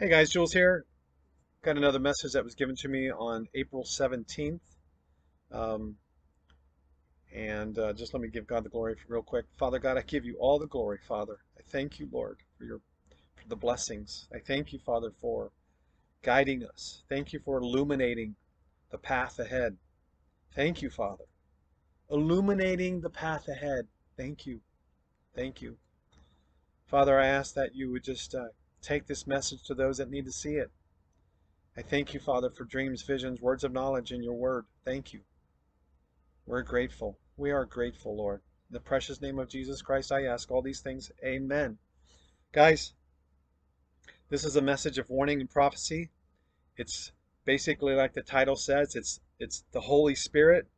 Hey guys, Jules here. Got another message that was given to me on April 17th. Just let me give God the glory real quick. Father God, I give you all the glory, Father. I thank you, Lord, for the blessings. I thank you, Father, for guiding us. Thank you for illuminating the path ahead. Thank you, Father. Illuminating the path ahead. Thank you. Thank you. Father, I ask that you would just take this message to those that need to see it. I thank you, Father, for dreams, visions, words of knowledge in your word. Thank you. We're grateful. We are grateful, Lord. In the precious name of Jesus Christ, I ask all these things. Amen. Guys, this is a message of warning and prophecy. It's basically like the title says, it's the Holy Spirit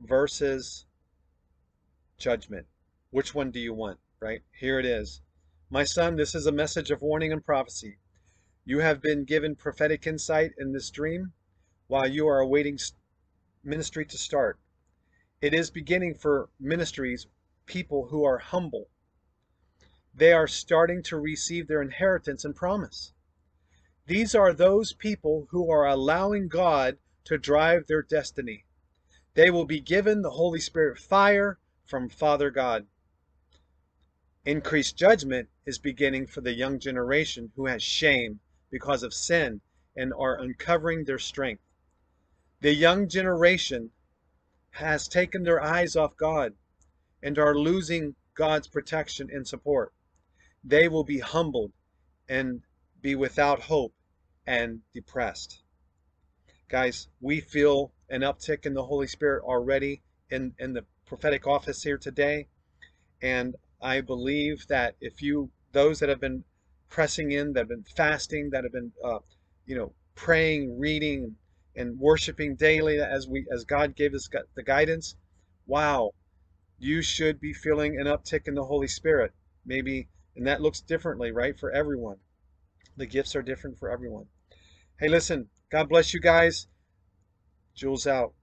versus judgment. Which one do you want, right? Here it is. My son, this is a message of warning and prophecy. You have been given prophetic insight in this dream while you are awaiting ministry to start. It is beginning for ministries, people who are humble. They are starting to receive their inheritance and promise. These are those people who are allowing God to drive their destiny. They will be given the Holy Spirit fire from Father God. Increased judgment is beginning for the young generation who has shame because of sin and are uncovering their strength. The young generation has taken their eyes off God and are losing God's protection and support. They will be humbled and be without hope and depressed. Guys, we feel an uptick in the Holy Spirit already in the prophetic office here today, and I believe that if those that have been pressing in, that have been fasting, that have been, praying, reading, and worshiping daily as God gave us the guidance, wow, you should be feeling an uptick in the Holy Spirit. Maybe, and that looks differently, right, for everyone. The gifts are different for everyone. Hey, listen, God bless you guys. Jules out.